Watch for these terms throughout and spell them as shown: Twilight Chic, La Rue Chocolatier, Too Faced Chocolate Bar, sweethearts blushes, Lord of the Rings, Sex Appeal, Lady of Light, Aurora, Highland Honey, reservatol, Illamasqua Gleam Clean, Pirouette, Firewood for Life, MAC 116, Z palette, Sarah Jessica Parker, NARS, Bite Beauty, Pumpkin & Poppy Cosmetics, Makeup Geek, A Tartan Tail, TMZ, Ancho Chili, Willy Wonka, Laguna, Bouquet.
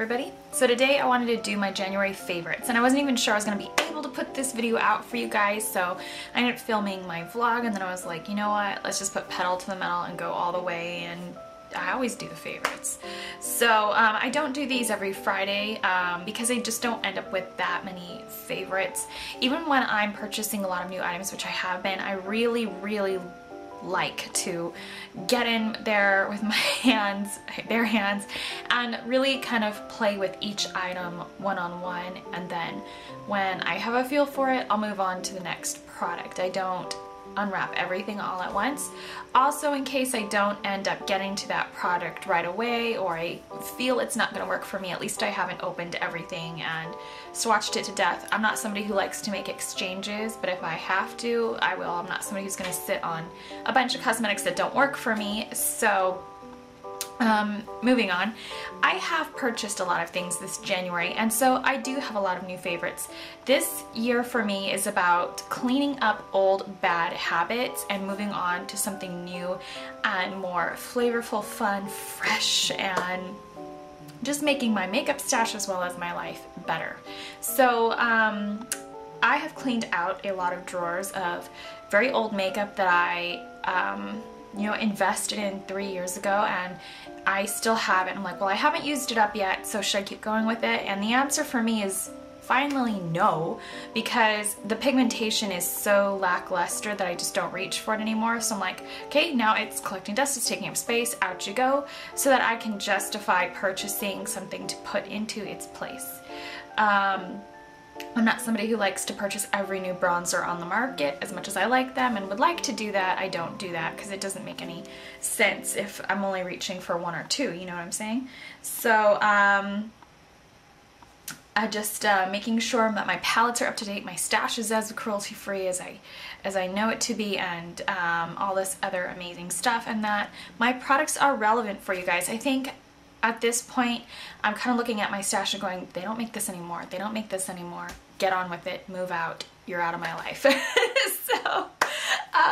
everybody. So today I wanted to do my January favorites, and I wasn't even sure I was going to be able to put this video out for you guys, so I ended up filming my vlog, and then I was like, you know what, let's just put pedal to the metal and go all the way, and I always do the favorites. So I don't do these every Friday because I just don't end up with that many favorites. Even when I'm purchasing a lot of new items, which I have been, I really like to get in there with my hands, their hands, and really kind of play with each item one-on-one, and then when I have a feel for it, I'll move on to the next product. I don't unwrap everything all at once. Also, in case I don't end up getting to that product right away, or I feel it's not going to work for me, at least I haven't opened everything and swatched it to death. I'm not somebody who likes to make exchanges, but if I have to, I will. I'm not somebody who's going to sit on a bunch of cosmetics that don't work for me. So moving on, I have purchased a lot of things this January, and so I do have a lot of new favorites. This year for me is about cleaning up old bad habits and moving on to something new and more flavorful, fun, fresh, and just making my makeup stash as well as my life better. So I have cleaned out a lot of drawers of very old makeup that I you know, invested in 3 years ago, and I still have it. I'm like, well, I haven't used it up yet, so should I keep going with it? And the answer for me is finally no, because the pigmentation is so lackluster that I just don't reach for it anymore. So I'm like, okay, now it's collecting dust, it's taking up space, out you go, so that I can justify purchasing something to put into its place. I'm not somebody who likes to purchase every new bronzer on the market. As much as I like them and would like to do that, I don't do that because it doesn't make any sense if I'm only reaching for one or two, you know what I'm saying? So I'm just making sure that my palettes are up to date, my stash is as cruelty free as I know it to be, and all this other amazing stuff, and that my products are relevant for you guys. I think at this point, I'm kind of looking at my stash and going, they don't make this anymore. They don't make this anymore. Get on with it. Move out. You're out of my life. So,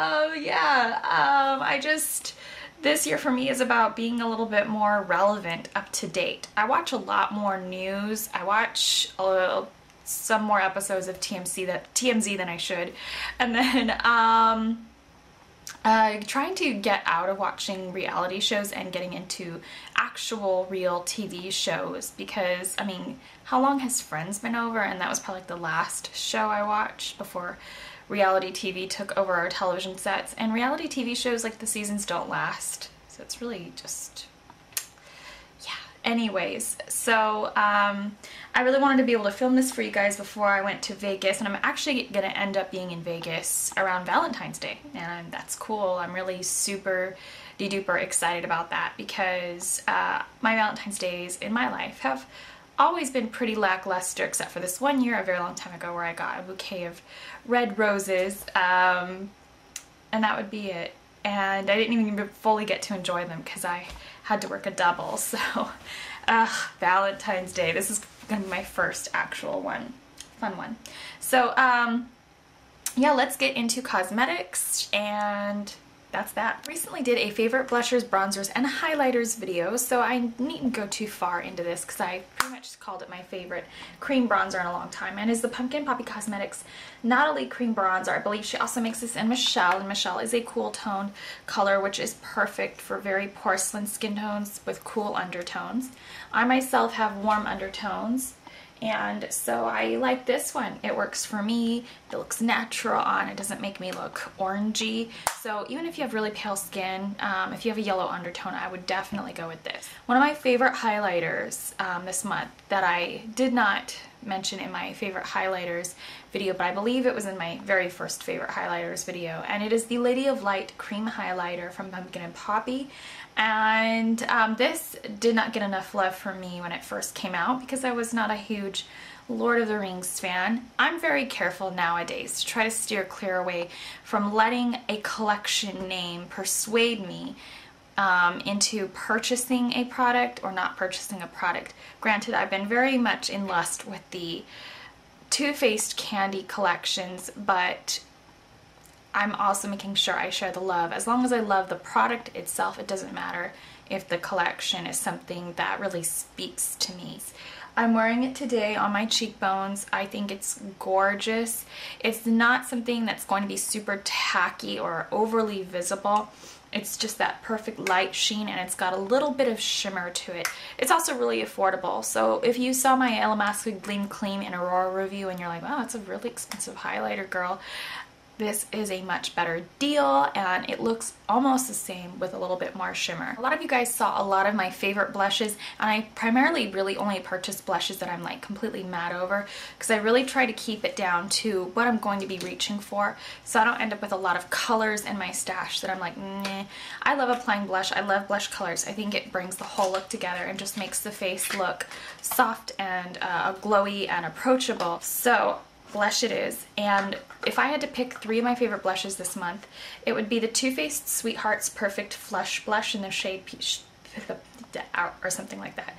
yeah, I just, this year for me is about being a little bit more relevant, up to date. I watch a lot more news. I watch some more episodes of TMZ than I should. And then, trying to get out of watching reality shows and getting into actual real TV shows, because I mean, how long has Friends been over? And that was probably like the last show I watched before reality TV took over our television sets, and reality TV shows, like, the seasons don't last, so it's really just, yeah. Anyways, so I really wanted to be able to film this for you guys before I went to Vegas, and I'm actually going to end up being in Vegas around Valentine's Day, and that's cool. I'm really super de-duper excited about that, because my Valentine's Days in my life have always been pretty lackluster, except for this one year a very long time ago where I got a bouquet of red roses, and that would be it. And I didn't even fully get to enjoy them because I had to work a double, so Valentine's Day. This is gonna be my first actual one, fun one. So yeah, let's get into cosmetics, and that's that. Recently did a favorite blushers, bronzers, and highlighters video, so I needn't go too far into this because I pretty much called it my favorite cream bronzer in a long time, and is the Pumpkin Poppy Cosmetics Natalie Cream Bronzer. I believe she also makes this in Michelle, and Michelle is a cool toned color, which is perfect for very porcelain skin tones with cool undertones. I myself have warm undertones, and so I like this one. It works for me. It looks natural on. It doesn't make me look orangey. So even if you have really pale skin, if you have a yellow undertone, I would definitely go with this. One of my favorite highlighters this month that I did not mention in my favorite highlighters video, but I believe it was in my very first favorite highlighters video, and it is the Lady of Light Cream Highlighter from Pumpkin and Poppy. And this did not get enough love for me when it first came out because I was not a huge Lord of the Rings fan. I'm very careful nowadays to try to steer clear away from letting a collection name persuade me into purchasing a product or not purchasing a product. Granted, I've been very much in lust with the Too Faced candy collections, but I'm also making sure I share the love. As long as I love the product itself, it doesn't matter if the collection is something that really speaks to me. I'm wearing it today on my cheekbones. I think it's gorgeous. It's not something that's going to be super tacky or overly visible. It's just that perfect light sheen, and it's got a little bit of shimmer to it. It's also really affordable. So if you saw my Illamasqua Gleam Clean and Aurora review and you're like, wow, that's a really expensive highlighter, girl, this is a much better deal, and it looks almost the same with a little bit more shimmer. A lot of you guys saw a lot of my favorite blushes, and I primarily really only purchase blushes that I'm like completely mad over, because I really try to keep it down to what I'm going to be reaching for, so I don't end up with a lot of colors in my stash that I'm like, nah. I love applying blush. I love blush colors. I think it brings the whole look together and just makes the face look soft and glowy and approachable. So blush it is. And if I had to pick three of my favorite blushes this month, it would be the Too Faced Sweetheart's Perfect Flush Blush in the shade Peach, or something like that,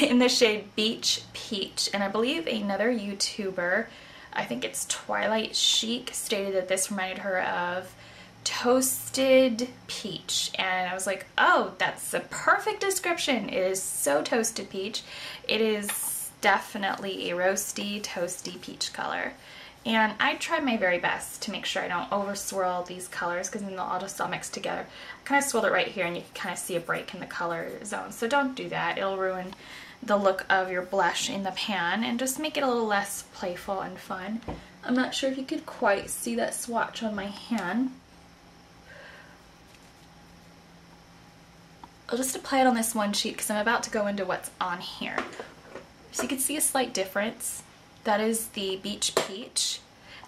in the shade Beach Peach. And I believe another YouTuber, I think it's Twilight Chic, stated that this reminded her of Toasted Peach, and I was like, oh, that's the perfect description. It is so Toasted Peach. It is definitely a roasty, toasty peach color, and I try my very best to make sure I don't over swirl these colors, because then they'll all just all mix together. I kind of swirled it right here, and you can kind of see a break in the color zone, so don't do that. It'll ruin the look of your blush in the pan and just make it a little less playful and fun. I'm not sure if you could quite see that swatch on my hand. I'll just apply it on this one sheet because I'm about to go into what's on here. So you can see a slight difference. That is the Beach Peach.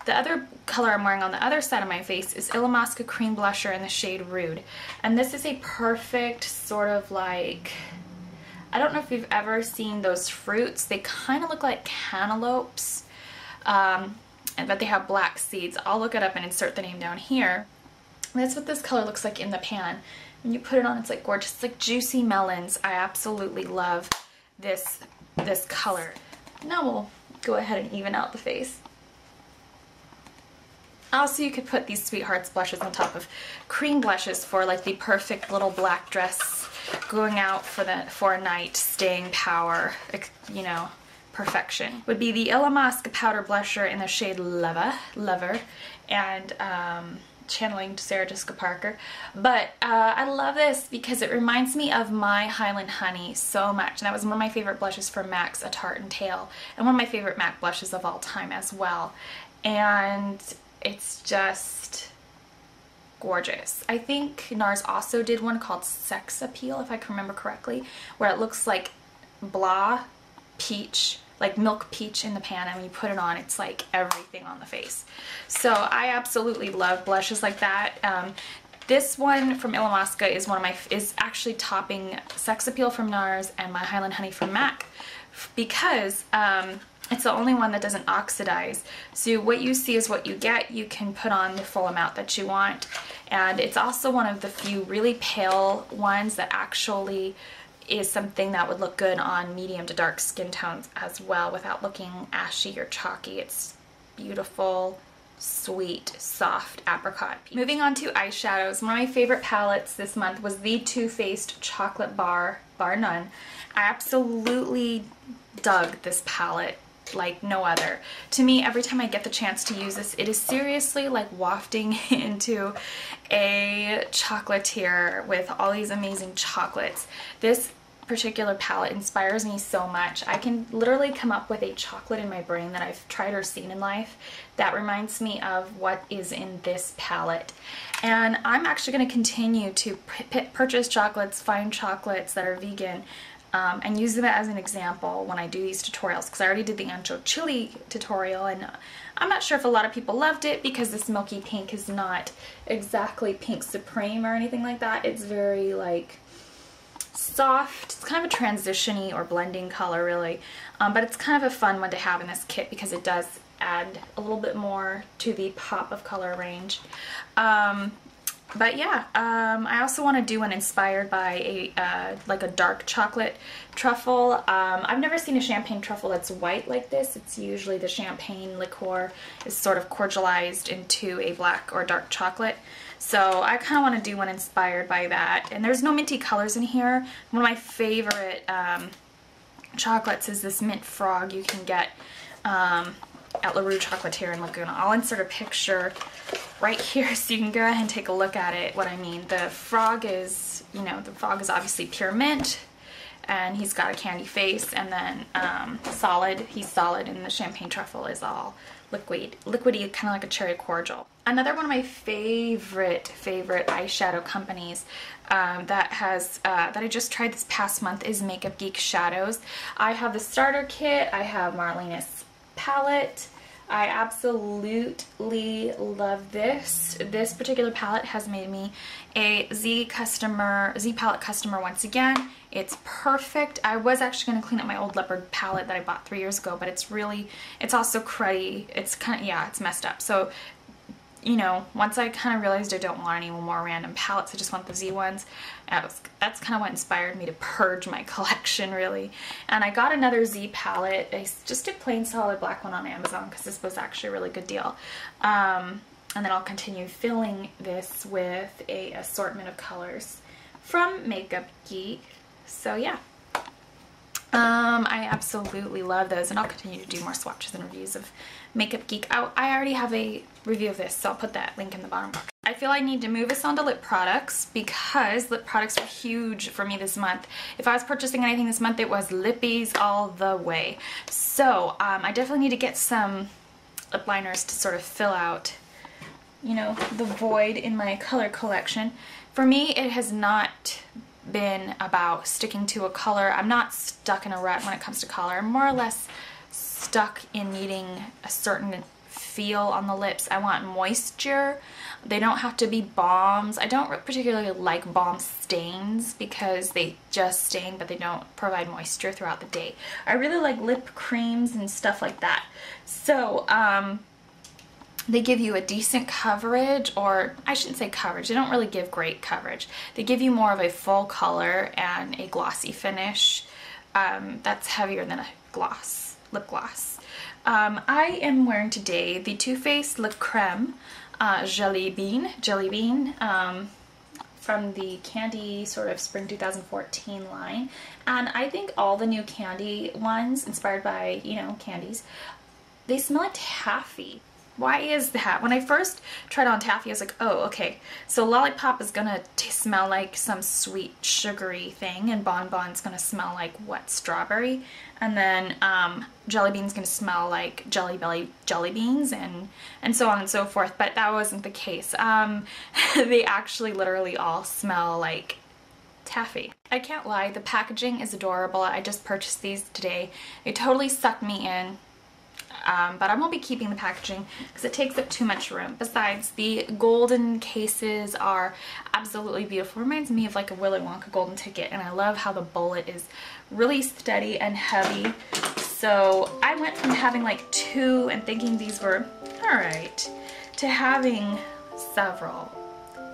The other color I'm wearing on the other side of my face is Illamasqua Cream Blusher in the shade Rude. And this is a perfect sort of like, I don't know if you've ever seen those fruits. They kind of look like cantaloupes, but they have black seeds. I'll look it up and insert the name down here. And that's what this color looks like in the pan. When you put it on, it's like gorgeous. It's like juicy melons. I absolutely love this color. Now we'll go ahead and even out the face. Also, you could put these Sweethearts blushes on top of cream blushes for like the perfect little black dress going out for a night, staying power, you know, perfection. Would be the Illamasqua Powder Blusher in the shade Lover, and channeling Sarah Jessica Parker. But I love this because it reminds me of my Highland Honey so much, and that was one of my favorite blushes for MAC's A Tartan Tail, and one of my favorite MAC blushes of all time as well. And it's just gorgeous. I think NARS also did one called Sex Appeal, if I can remember correctly, where it looks like blah peach, like milk peach in the pan, and when you put it on, it's like everything on the face. So I absolutely love blushes like that. This one from Illamasqua is is actually topping Sex Appeal from NARS and my Highland Honey from MAC, because it's the only one that doesn't oxidize. So what you see is what you get. You can put on the full amount that you want, and it's also one of the few really pale ones that actually is something that would look good on medium to dark skin tones as well without looking ashy or chalky. It's beautiful, sweet, soft apricot. Moving on to eyeshadows, one of my favorite palettes this month was the Too Faced Chocolate Bar, bar none. I absolutely dug this palette like no other. To me, every time I get the chance to use this, it is seriously like wafting into a chocolatier with all these amazing chocolates. This particular palette inspires me so much. I can literally come up with a chocolate in my brain that I've tried or seen in life that reminds me of what is in this palette. And I'm actually going to continue to purchase chocolates, find chocolates that are vegan, and use them as an example when I do these tutorials, because I already did the Ancho Chili tutorial, and I'm not sure if a lot of people loved it because this milky pink is not exactly pink supreme or anything like that. It's very like soft. It's kind of a transition-y or blending color really, but it's kind of a fun one to have in this kit because it does add a little bit more to the pop of color range. But yeah, I also want to do one inspired by a like a dark chocolate truffle. I've never seen a champagne truffle that's white like this. It's usually the champagne liqueur is sort of cordialized into a black or dark chocolate. So I kind of want to do one inspired by that. And there's no minty colors in here. One of my favorite chocolates is this mint frog you can get at La Rue Chocolatier in Laguna. I'll insert a picture right here so you can go ahead and take a look at it, what I mean. The frog is, you know, the frog is obviously pure mint, and he's got a candy face, and then he's solid, and the champagne truffle is all liquidy, kind of like a cherry cordial. Another one of my favorite eyeshadow companies that I just tried this past month is Makeup Geek Shadows. I have the starter kit, I have Marlena's palette. I absolutely love this. This particular palette has made me a Z palette customer once again. It's perfect. I was actually going to clean up my old leopard palette that I bought 3 years ago, but it's also cruddy. It's kind of, yeah, it's messed up. So, you know, once I kind of realized I don't want any more random palettes, I just want the Z ones. That's kind of what inspired me to purge my collection, really. And I got another Z palette. I just did plain solid black one on Amazon because this was actually a really good deal. And then I'll continue filling this with an assortment of colors from Makeup Geek. So yeah. I absolutely love those, and I'll continue to do more swatches and reviews of Makeup Geek. I already have a review of this, so I'll put that link in the bottom box. I feel I need to move us on to lip products because lip products were huge for me this month. If I was purchasing anything this month, it was lippies all the way. So I definitely need to get some lip liners to sort of fill out, you know, the void in my color collection. For me, it has not been about sticking to a color. I'm not stuck in a rut when it comes to color. I'm more or less stuck in needing a certain feel on the lips. I want moisture. They don't have to be balms. I don't particularly like balm stains because they just stain, but they don't provide moisture throughout the day. I really like lip creams and stuff like that. So, they give you a decent coverage, or I shouldn't say coverage, they don't really give great coverage. They give you more of a full color and a glossy finish that's heavier than a gloss, lip gloss. I am wearing today the Too Faced Le Creme Jelly Bean from the Candy sort of Spring 2014 line. And I think all the new candy ones, inspired by, you know, candies, they smell like taffy. Why is that? When I first tried on taffy, I was like, oh, okay, so lollipop is gonna smell like some sweet sugary thing, and bonbon's gonna smell like wet strawberry, and then jelly bean's gonna smell like Jelly Belly jelly beans, and so on and so forth. But that wasn't the case. They actually literally all smell like taffy. I can't lie, the packaging is adorable. I just purchased these today. They totally sucked me in. But I won't be keeping the packaging because it takes up too much room. Besides, the golden cases are absolutely beautiful. Reminds me of like a Willy Wonka golden ticket, and I love how the bullet is really steady and heavy. So I went from having like two and thinking these were alright to having several.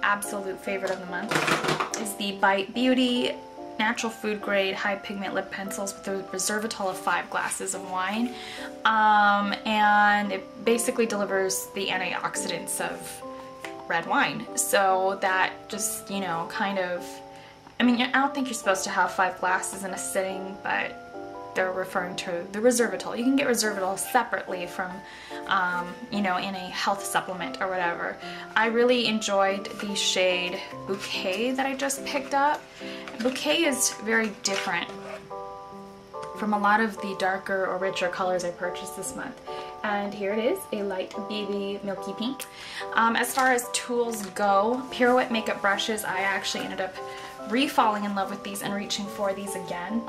Absolute favorite of the month is the Bite Beauty natural food grade high pigment lip pencils with a reservatol of 5 glasses of wine, and it basically delivers the antioxidants of red wine. So that just, you know, kind of, I mean, I don't think you're supposed to have 5 glasses in a sitting, but they're referring to the reservatol. You can get reservatol separately from, you know, in a health supplement or whatever. I really enjoyed the shade Bouquet that I just picked up. Bouquet is very different from a lot of the darker or richer colors I purchased this month. And here it is, a light baby milky pink. As far as tools go, Pirouette makeup brushes, I actually ended up re-falling in love with these and reaching for these again.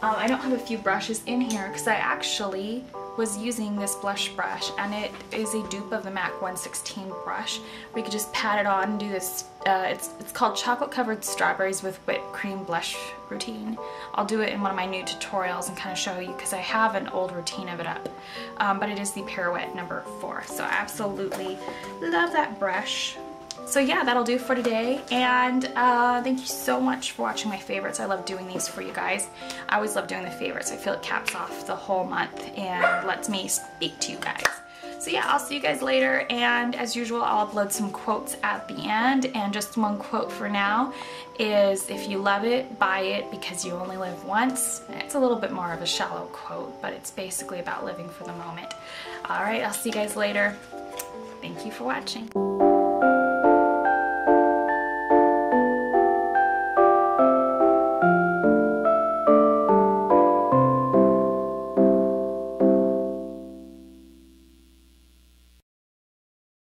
I don't have a few brushes in here because I actually was using this blush brush, and it is a dupe of the MAC 116 brush. We could just pat it on and do this. It's called Chocolate Covered Strawberries with Whipped Cream Blush Routine. I'll do it in one of my new tutorials and kind of show you because I have an old routine of it up. But it is the Pirouette number 4. So I absolutely love that brush. So yeah, that'll do for today, and thank you so much for watching my favorites. I love doing these for you guys. I always love doing the favorites. I feel it caps off the whole month and lets me speak to you guys. So yeah, I'll see you guys later, and as usual, I'll upload some quotes at the end, and just one quote for now is, if you love it, buy it, because you only live once. It's a little bit more of a shallow quote, but it's basically about living for the moment. All right, I'll see you guys later. Thank you for watching.